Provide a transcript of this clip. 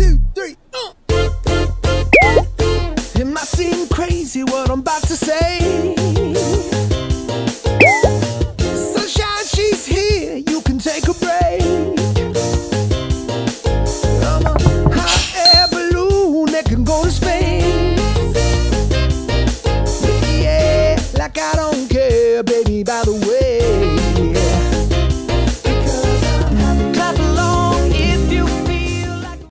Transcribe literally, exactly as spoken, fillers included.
two, three, uh. It might seem crazy what I'm about to say. Sunshine, she's here, you can take a break. I'm a hot air balloon that can go to space. Yeah, like I don't care, baby, by the way.